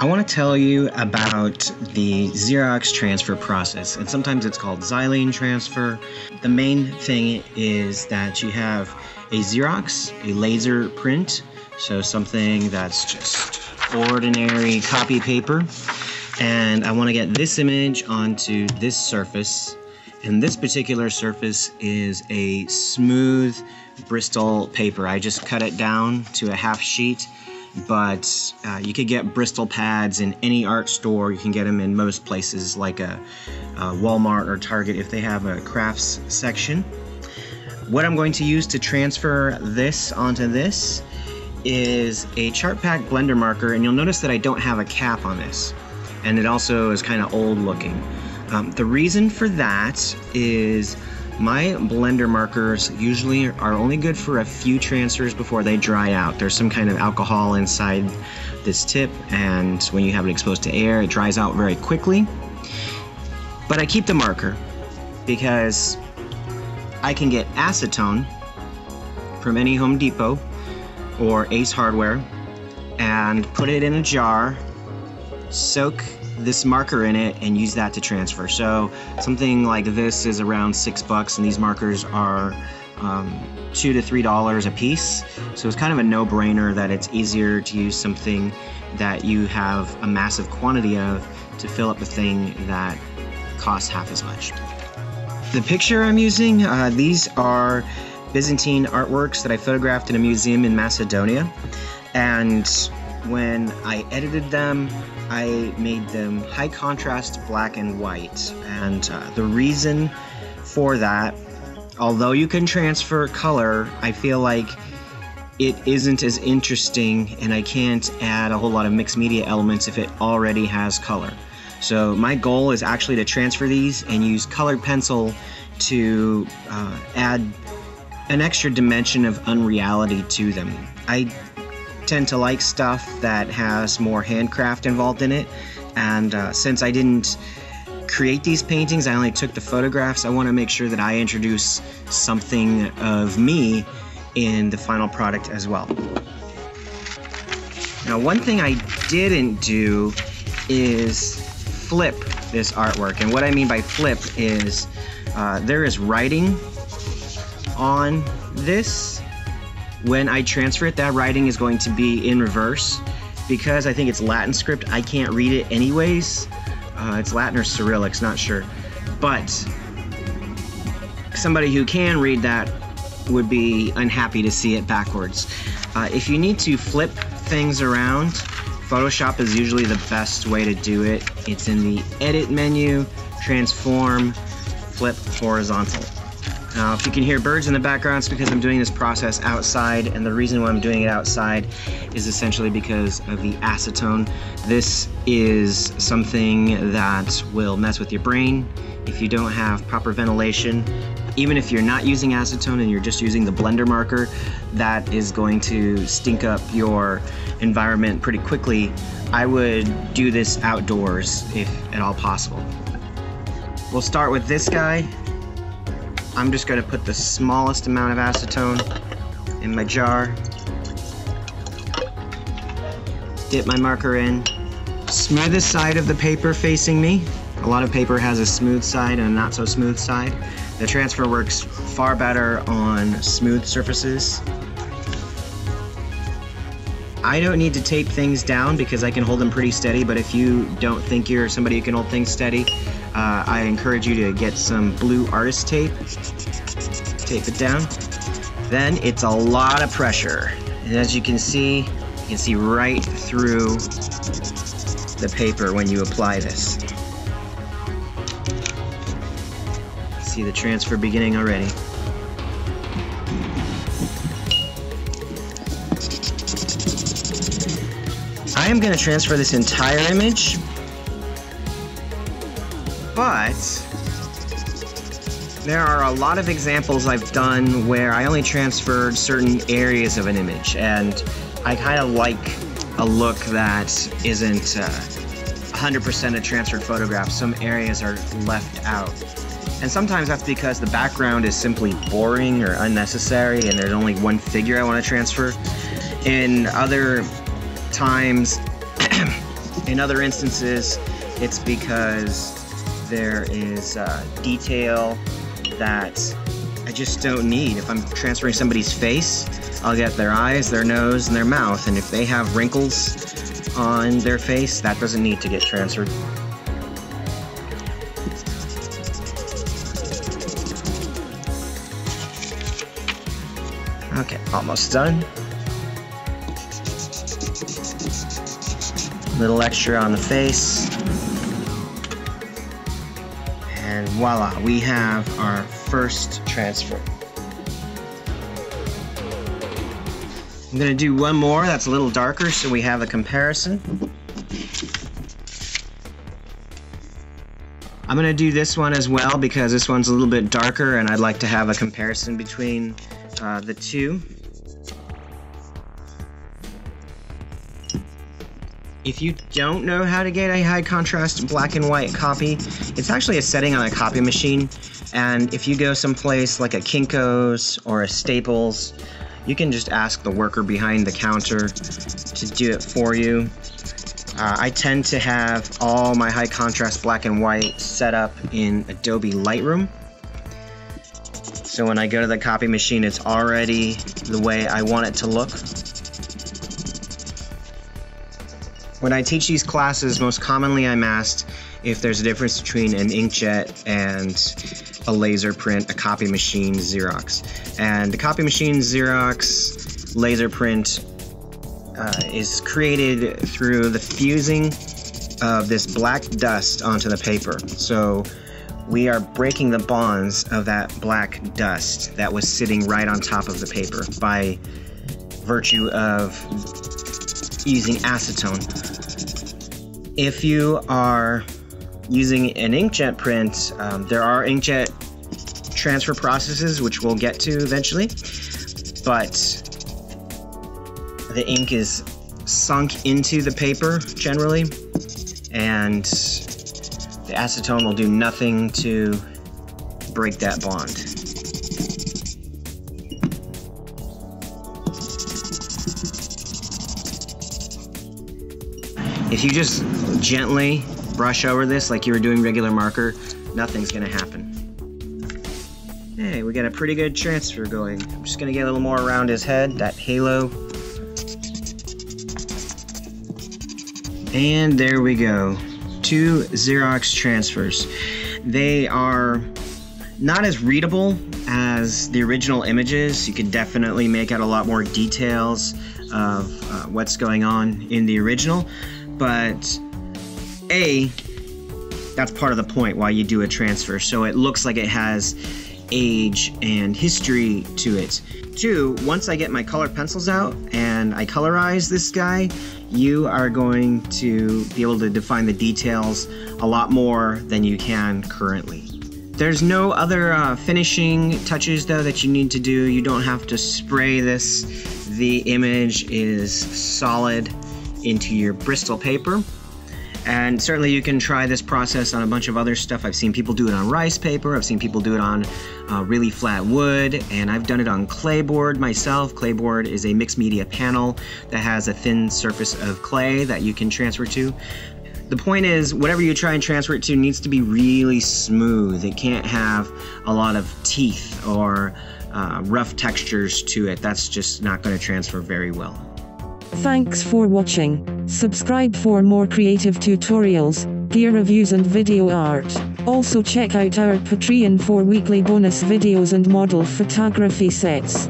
I want to tell you about the Xerox transfer process, and sometimes it's called xylene transfer. The main thing is that you have a Xerox, a laser print, so something that's just ordinary copy paper, and I want to get this image onto this surface, and this particular surface is a smooth Bristol paper. I just cut it down to a half sheet. But you could get Bristol pads in any art store. You can get them in most places like a Walmart or Target if they have a crafts section. What I'm going to use to transfer this onto this is a Chart Pack blender marker, and you'll notice that I don't have a cap on this, and it also is kind of old looking. The reason for that is my blender markers usually are only good for a few transfers before they dry out. There's some kind of alcohol inside this tip, and when you have it exposed to air, it dries out very quickly. But I keep the marker because I can get acetone from any Home Depot or Ace Hardware and put it in a jar, soak this marker in it, and use that to transfer. So something like this is around $6, and these markers are $2 to $3 a piece. So it's kind of a no-brainer that it's easier to use something that you have a massive quantity of to fill up a thing that costs half as much. The picture I'm using, these are Byzantine artworks that I photographed in a museum in Macedonia, and when I edited them, I made them high contrast black and white, and the reason for that, although you can transfer color, I feel like it isn't as interesting, and I can't add a whole lot of mixed media elements if it already has color. So my goal is actually to transfer these and use colored pencil to add an extra dimension of unreality to them. I tend to like stuff that has more handcraft involved in it, and since I didn't create these paintings, I only took the photographs, I want to make sure that I introduce something of me in the final product as well. Now, one thing I didn't do is flip this artwork, and what I mean by flip is there is writing on this. When I transfer it, that writing is going to be in reverse. Because I think it's Latin script, I can't read it anyways. It's Latin or Cyrillic, not sure. But somebody who can read that would be unhappy to see it backwards. If you need to flip things around, Photoshop is usually the best way to do it. It's in the Edit menu, Transform, Flip Horizontal. Now, if you can hear birds in the background, it's because I'm doing this process outside, and the reason why I'm doing it outside is essentially because of the acetone. This is something that will mess with your brain if you don't have proper ventilation. Even if you're not using acetone and you're just using the blender marker, that is going to stink up your environment pretty quickly. I would do this outdoors if at all possible. We'll start with this guy. I'm just going to put the smallest amount of acetone in my jar, dip my marker in, smooth the side of the paper facing me. A lot of paper has a smooth side and a not so smooth side. The transfer works far better on smooth surfaces. I don't need to tape things down because I can hold them pretty steady, but if you don't think you're somebody who can hold things steady, I encourage you to get some blue artist tape, tape it down. Then it's a lot of pressure, and as you can see right through the paper when you apply this. See the transfer beginning already. I am going to transfer this entire image, but there are a lot of examples I've done where I only transferred certain areas of an image, and I kind of like a look that isn't 100% of transferred photographs. Some areas are left out. And sometimes that's because the background is simply boring or unnecessary and there's only one figure I want to transfer. In other times, in other instances, it's because there is detail that I just don't need. If I'm transferring somebody's face, I'll get their eyes, their nose, and their mouth. And if they have wrinkles on their face, that doesn't need to get transferred. Okay, almost done. A little extra on the face. And voila, we have our first transfer. I'm gonna do one more that's a little darker so we have a comparison. I'm gonna do this one as well because this one's a little bit darker and I'd like to have a comparison between the two. If you don't know how to get a high contrast black and white copy, it's actually a setting on a copy machine, and if you go someplace like a Kinko's or a Staples, you can just ask the worker behind the counter to do it for you. I tend to have all my high contrast black and white set up in Adobe Lightroom. So when I go to the copy machine, it's already the way I want it to look. When I teach these classes, most commonly I'm asked if there's a difference between an inkjet and a laser print, a copy machine Xerox. And the copy machine Xerox laser print is created through the fusing of this black dust onto the paper. So we are breaking the bonds of that black dust that was sitting right on top of the paper by virtue of using acetone. If you are using an inkjet print, there are inkjet transfer processes which we'll get to eventually, but the ink is sunk into the paper generally, and the acetone will do nothing to break that bond. If you just gently brush over this like you were doing regular marker, nothing's gonna happen. Hey, we got a pretty good transfer going. I'm just gonna get a little more around his head, that halo. And there we go. Two Xerox transfers. They are not as readable as the original images. You can definitely make out a lot more details of what's going on in the original. But A, that's part of the point why you do a transfer, so it looks like it has age and history to it. Two, once I get my colored pencils out and I colorize this guy, you are going to be able to define the details a lot more than you can currently. There's no other finishing touches though that you need to do. You don't have to spray this. The image is solid into your Bristol paper, and certainly you can try this process on a bunch of other stuff. I've seen people do it on rice paper, I've seen people do it on really flat wood, and I've done it on clay board myself. Clay board is a mixed media panel that has a thin surface of clay that you can transfer to. The point is, whatever you try and transfer it to needs to be really smooth. It can't have a lot of teeth or rough textures to it. That's just not going to transfer very well. Thanks for watching. Subscribe for more creative tutorials, gear reviews and video art. Also check out our Patreon for weekly bonus videos and model photography sets.